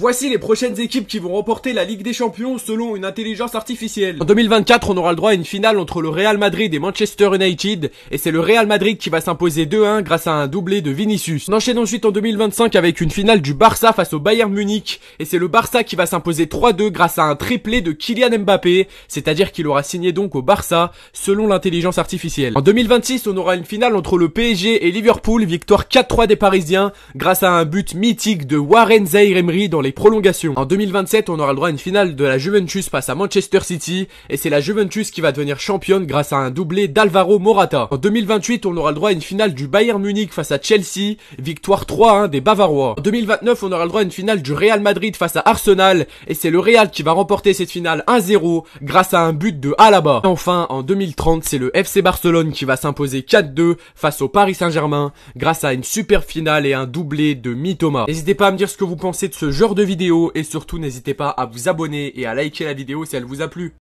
Voici les prochaines équipes qui vont remporter la Ligue des Champions selon une intelligence artificielle. En 2024, on aura le droit à une finale entre le Real Madrid et Manchester United, et c'est le Real Madrid qui va s'imposer 2-1 grâce à un doublé de Vinicius. On enchaîne ensuite en 2025 avec une finale du Barça face au Bayern Munich, et c'est le Barça qui va s'imposer 3-2 grâce à un triplé de Kylian Mbappé, c'est-à-dire qu'il aura signé donc au Barça selon l'intelligence artificielle. En 2026, on aura une finale entre le PSG et Liverpool, victoire 4-3 des Parisiens grâce à un but mythique de Warren Zaïre-Emery dans les prolongations. En 2027, on aura le droit à une finale de la Juventus face à Manchester City, et c'est la Juventus qui va devenir championne grâce à un doublé d'Alvaro Morata. En 2028, on aura le droit à une finale du Bayern Munich face à Chelsea, victoire 3-1 des Bavarois. En 2029, on aura le droit à une finale du Real Madrid face à Arsenal, et c'est le Real qui va remporter cette finale 1-0 grâce à un but de Alaba. Enfin, en 2030, c'est le FC Barcelone qui va s'imposer 4-2 face au Paris Saint-Germain grâce à une superbe finale et un doublé de Mitoma. N'hésitez pas à me dire ce que vous pensez de ce genre de vidéo et surtout n'hésitez pas à vous abonner et à liker la vidéo si elle vous a plu.